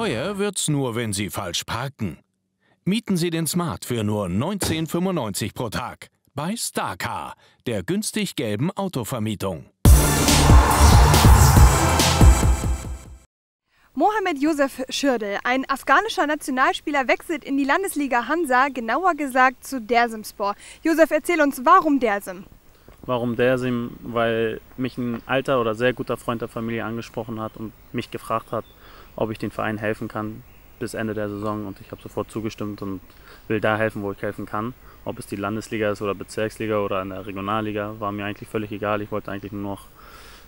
Teuer wird's nur, wenn Sie falsch parken. Mieten Sie den Smart für nur 19,95 € pro Tag bei STARCAR, der günstig gelben Autovermietung. Mohammed Josef Schirdl, ein afghanischer Nationalspieler, wechselt in die Landesliga Hansa, genauer gesagt zu Dersimspor. Josef, erzähl uns, warum Dersim? Warum Dersim? Weil mich ein alter oder sehr guter Freund der Familie angesprochen hat und mich gefragt hat, ob ich den Verein helfen kann bis Ende der Saison. Und ich habe sofort zugestimmt und will da helfen, wo ich helfen kann. Ob es die Landesliga ist oder Bezirksliga oder in der Regionalliga, war mir eigentlich völlig egal. Ich wollte eigentlich nur noch,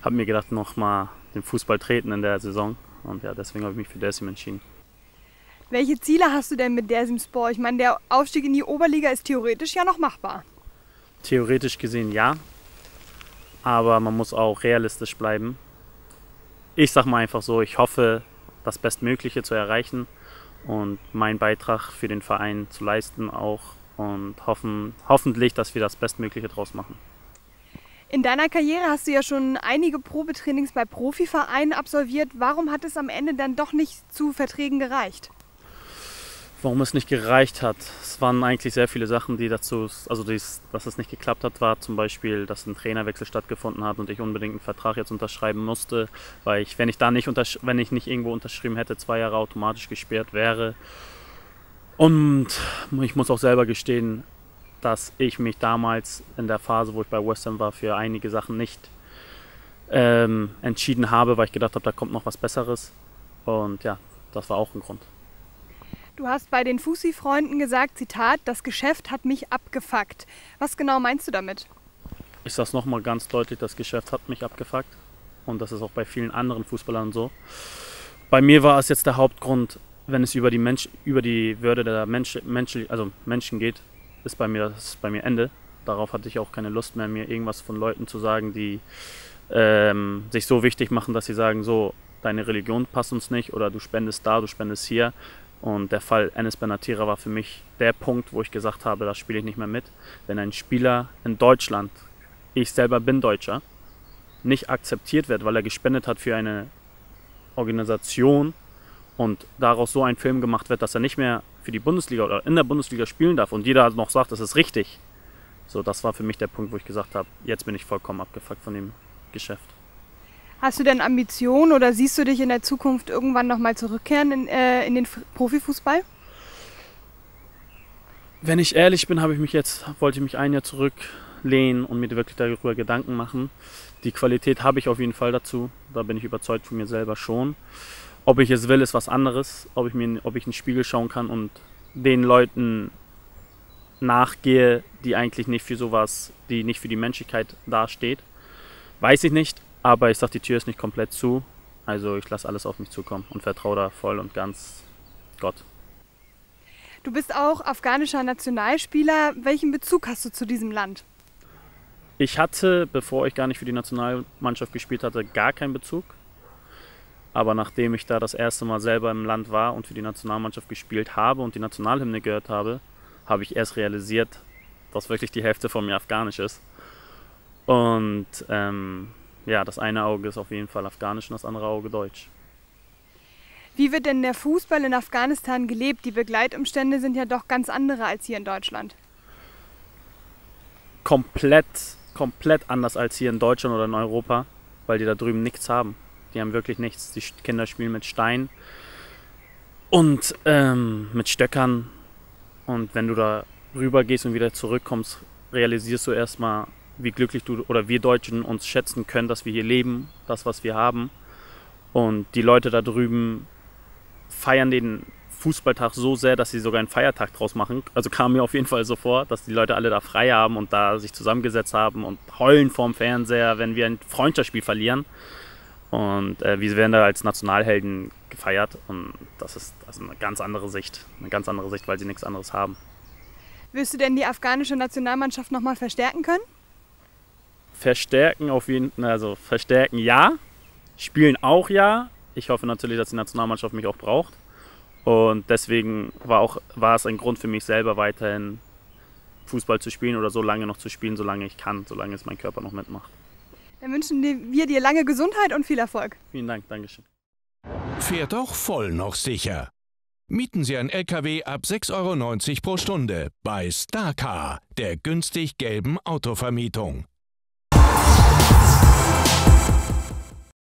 habe mir gedacht, noch mal den Fußball treten in der Saison. Und ja, deswegen habe ich mich für Dersim entschieden. Welche Ziele hast du denn mit Dersimspor? Ich meine, der Aufstieg in die Oberliga ist theoretisch ja noch machbar. Theoretisch gesehen ja, aber man muss auch realistisch bleiben. Ich sag mal einfach so, ich hoffe, das Bestmögliche zu erreichen und meinen Beitrag für den Verein zu leisten auch und hoffentlich, dass wir das Bestmögliche draus machen. In deiner Karriere hast du ja schon einige Probetrainings bei Profivereinen absolviert. Warum hat es am Ende dann doch nicht zu Verträgen gereicht? Warum es nicht gereicht hat? Es waren eigentlich sehr viele Sachen, die dazu, dass es nicht geklappt hat, war zum Beispiel, dass ein Trainerwechsel stattgefunden hat und ich unbedingt einen Vertrag jetzt unterschreiben musste, weil ich, wenn ich nicht irgendwo unterschrieben hätte, 2 Jahre automatisch gesperrt wäre. Und ich muss auch selber gestehen, dass ich mich damals in der Phase, wo ich bei West Ham war, für einige Sachen nicht entschieden habe, weil ich gedacht habe, da kommt noch was Besseres. Und ja, das war auch ein Grund. Du hast bei den Fußballfreunden gesagt, Zitat, das Geschäft hat mich abgefuckt. Was genau meinst du damit? Ich sage es nochmal ganz deutlich, das Geschäft hat mich abgefuckt. Und das ist auch bei vielen anderen Fußballern so. Bei mir war es jetzt der Hauptgrund, wenn es über die Würde der Menschen geht, ist bei mir Ende. Darauf hatte ich auch keine Lust mehr, mir irgendwas von Leuten zu sagen, die sich so wichtig machen, dass sie sagen, so, deine Religion passt uns nicht oder du spendest da, du spendest hier. Und der Fall Enes Benatira war für mich der Punkt, wo ich gesagt habe, da spiele ich nicht mehr mit. Wenn ein Spieler in Deutschland, ich selber bin Deutscher, nicht akzeptiert wird, weil er gespendet hat für eine Organisation und daraus so ein Film gemacht wird, dass er nicht mehr für die Bundesliga oder in der Bundesliga spielen darf und jeder noch sagt, das ist richtig. So, das war für mich der Punkt, wo ich gesagt habe, jetzt bin ich vollkommen abgefuckt von dem Geschäft. Hast du denn Ambitionen oder siehst du dich in der Zukunft irgendwann nochmal zurückkehren in den Profifußball? Wenn ich ehrlich bin, wollte ich mich ein Jahr zurücklehnen und mir wirklich darüber Gedanken machen. Die Qualität habe ich auf jeden Fall dazu, da bin ich überzeugt von mir selber schon. Ob ich es will, ist was anderes. Ob ich in den Spiegel schauen kann und den Leuten nachgehe, die eigentlich nicht für sowas, die nicht für die Menschlichkeit dasteht, weiß ich nicht. Aber ich sage, die Tür ist nicht komplett zu. Also ich lasse alles auf mich zukommen und vertraue da voll und ganz Gott. Du bist auch afghanischer Nationalspieler. Welchen Bezug hast du zu diesem Land? Ich hatte, bevor ich gar nicht für die Nationalmannschaft gespielt hatte, gar keinen Bezug. Aber nachdem ich da das erste Mal selber im Land war und für die Nationalmannschaft gespielt habe und die Nationalhymne gehört habe, habe ich erst realisiert, dass wirklich die Hälfte von mir afghanisch ist. Und ja, das eine Auge ist auf jeden Fall afghanisch und das andere Auge deutsch. Wie wird denn der Fußball in Afghanistan gelebt? Die Begleitumstände sind ja doch ganz andere als hier in Deutschland. Komplett anders als hier in Deutschland oder in Europa, weil die da drüben nichts haben. Die haben wirklich nichts. Die Kinder spielen mit Steinen und mit Stöckern. Und wenn du da rüber gehst und wieder zurückkommst, realisierst du erstmal, wie glücklich du oder wir Deutschen uns schätzen können, dass wir hier leben, das, was wir haben. Und die Leute da drüben feiern den Fußballtag so sehr, dass sie sogar einen Feiertag draus machen. Also kam mir auf jeden Fall so vor, dass die Leute alle da frei haben und da sich zusammengesetzt haben und heulen vorm Fernseher, wenn wir ein Freundschaftsspiel verlieren. Und wir werden da als Nationalhelden gefeiert und das ist also eine ganz andere Sicht, weil sie nichts anderes haben. Wirst du denn die afghanische Nationalmannschaft nochmal verstärken können? Verstärken auf jeden Fall, also verstärken ja, spielen auch ja. Ich hoffe natürlich, dass die Nationalmannschaft mich auch braucht und deswegen war es ein Grund für mich selber weiterhin Fußball zu spielen oder so lange noch zu spielen, solange ich kann, solange es mein Körper noch mitmacht. Dann wünschen wir dir lange Gesundheit und viel Erfolg. Vielen Dank, Dankeschön. Fährt auch voll noch sicher. Mieten Sie ein LKW ab 6,90 € pro Stunde bei STARCAR, der günstig gelben Autovermietung.